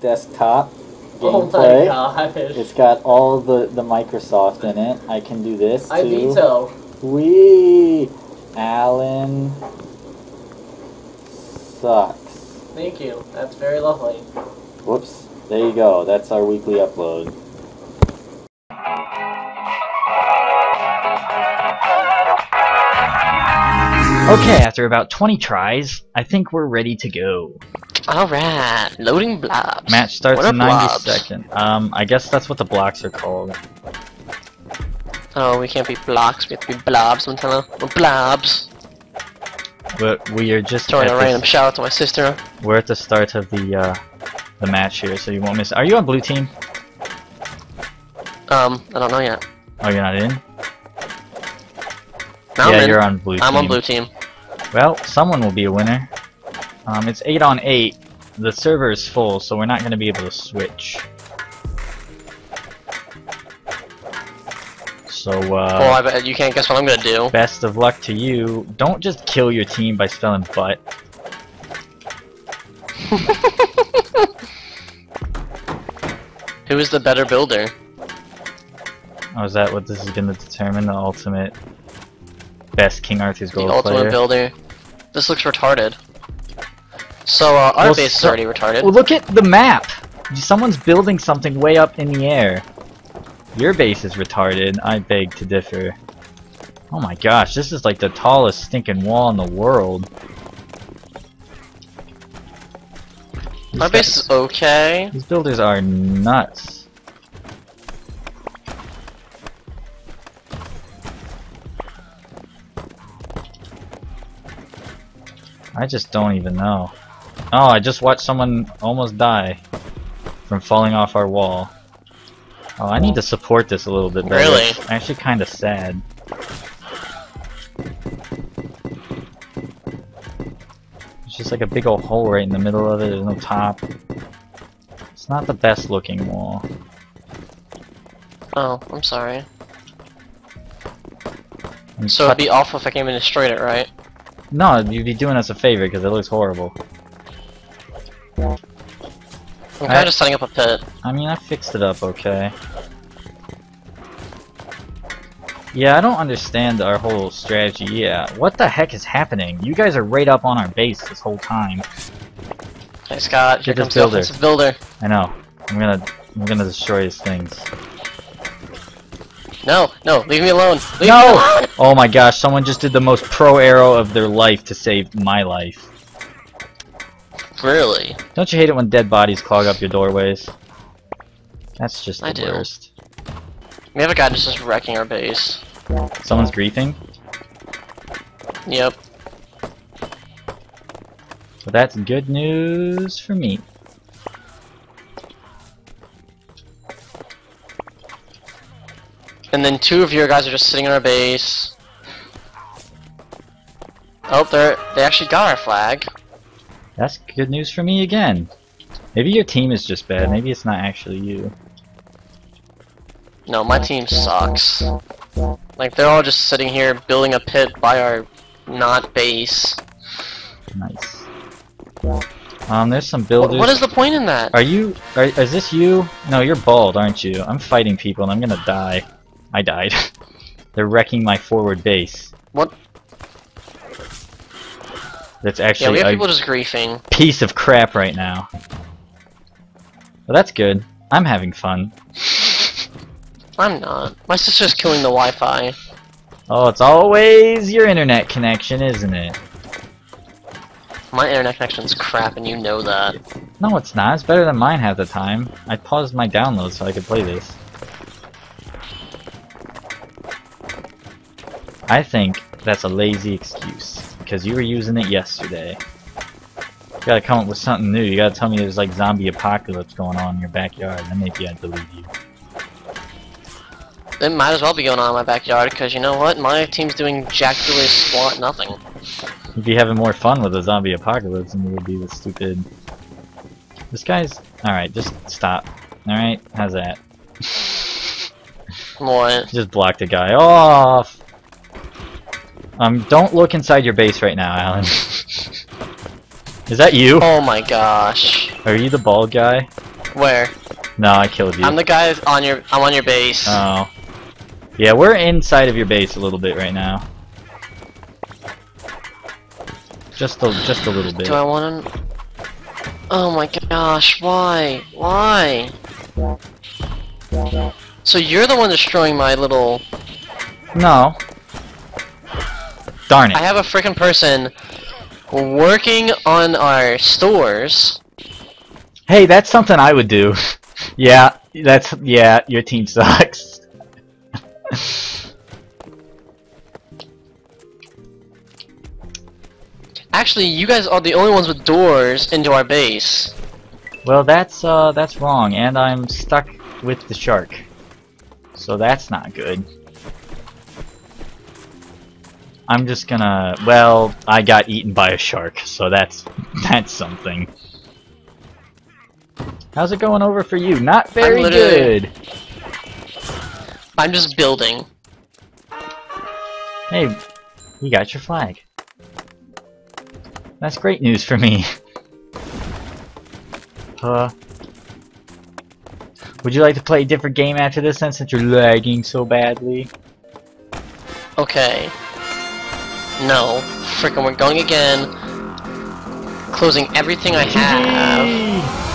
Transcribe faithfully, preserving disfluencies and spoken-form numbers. desktop gameplay. Oh my gosh. It's got all the, the Microsoft in it. I can do this too. I veto. Wee! Allen sucks. Thank you. That's very lovely. Whoops. There you go. That's our weekly upload. Okay, after about twenty tries, I think we're ready to go. Alright, loading blobs. Match starts in ninety seconds. Um, I guess that's what the blocks are called. Oh, we can't be blocks, we have to be blobs, Montana. We're blobs. But we are just throwing a random shout out to my sister. We're at the start of the uh, the match here, so you won't miss. Are you on blue team? Um, I don't know yet. Oh, you're not in? No, yeah, you're on blue team. I'm on blue team. Well, someone will be a winner. Um, it's eight on eight. The server is full, so we're not going to be able to switch. So, uh... well, I bet you can't guess what I'm gonna do. Best of luck to you. Don't just kill your team by spelling butt. Who is the better builder? Oh, is that what this is gonna determine? The ultimate best King Arthur's Gold player? The ultimate builder? This looks retarded. So, uh, our well, base so is already retarded. Well, look at the map! Someone's building something way up in the air. Your base is retarded, I beg to differ. Oh my gosh, this is like the tallest stinking wall in the world. My base is okay. These builders are nuts. I just don't even know. Oh, I just watched someone almost die from falling off our wall. Oh, I need to support this a little bit better. Really? I'm actually kind of sad. It's just like a big old hole right in the middle of it. There's no top. It's not the best looking wall. Oh, I'm sorry. I'm so it'd be awful if I came and destroyed it, right? No, you'd be doing us a favor because it looks horrible. I'm kind of just setting up a pit. I mean, I fixed it up okay. Yeah, I don't understand our whole strategy. Yeah, what the heck is happening? You guys are right up on our base this whole time. Hey Scott, here comes the offensive builder. I know. I'm gonna, I'm gonna destroy his things. No, no, leave me alone. Leave no! me alone. Oh my gosh, someone just did the most pro arrow of their life to save my life. Really? Don't you hate it when dead bodies clog up your doorways? That's just the I do. worst. We have a guy that's just wrecking our base. Someone's griefing? Yep. Well, that's good news for me. And then two of your guys are just sitting on our base. Oh, they're, they actually got our flag. That's good news for me again. Maybe your team is just bad. Maybe it's not actually you. No, my team sucks. Like, they're all just sitting here building a pit by our not base. Nice. Um, there's some builders. What is the point in that? Are you... Are, is this you? No, you're bald, aren't you? I'm fighting people and I'm gonna die. I died. They're wrecking my forward base. What? That's actually yeah, we have a people just griefing. Piece of crap right now. Well, that's good. I'm having fun. I'm not. My sister's killing the Wi-Fi. Oh, it's always your internet connection, isn't it? My internet connection's crap, and you know that. No, it's not. It's better than mine half the time. I paused my download so I could play this. I think that's a lazy excuse. Because you were using it yesterday. You gotta come up with something new. You gotta tell me there's like zombie apocalypse going on in your backyard. Then maybe I'd believe you. It might as well be going on in my backyard, because you know what? My team's doing jack really squat nothing. You'd be having more fun with a zombie apocalypse than you would be with stupid... This guy's... Alright, just stop. Alright, how's that? What? Just blocked the guy off! Um, don't look inside your base right now, Alan. Is that you? Oh my gosh. Are you the bald guy? Where? No, I killed you. I'm the guy on your. I'm on your base. Oh. Yeah, we're inside of your base a little bit right now. Just a just a little bit. Do I want to? Oh my gosh! Why? Why? So you're the one destroying my little. No. Darn it! I have a frickin' person working on our stores. Hey, that's something I would do. Yeah, that's yeah. Your team sucks. Actually, you guys are the only ones with doors into our base. Well, that's uh, that's wrong, and I'm stuck with the shark. So that's not good. I'm just gonna. Well, I got eaten by a shark, so that's that's something. How's it going over for you? Not very I'm good. I'm just building. Hey, you got your flag. That's great news for me. Uh, would you like to play a different game after this then, since you're lagging so badly? Okay. No. Frickin', we're going again. Closing everything I have.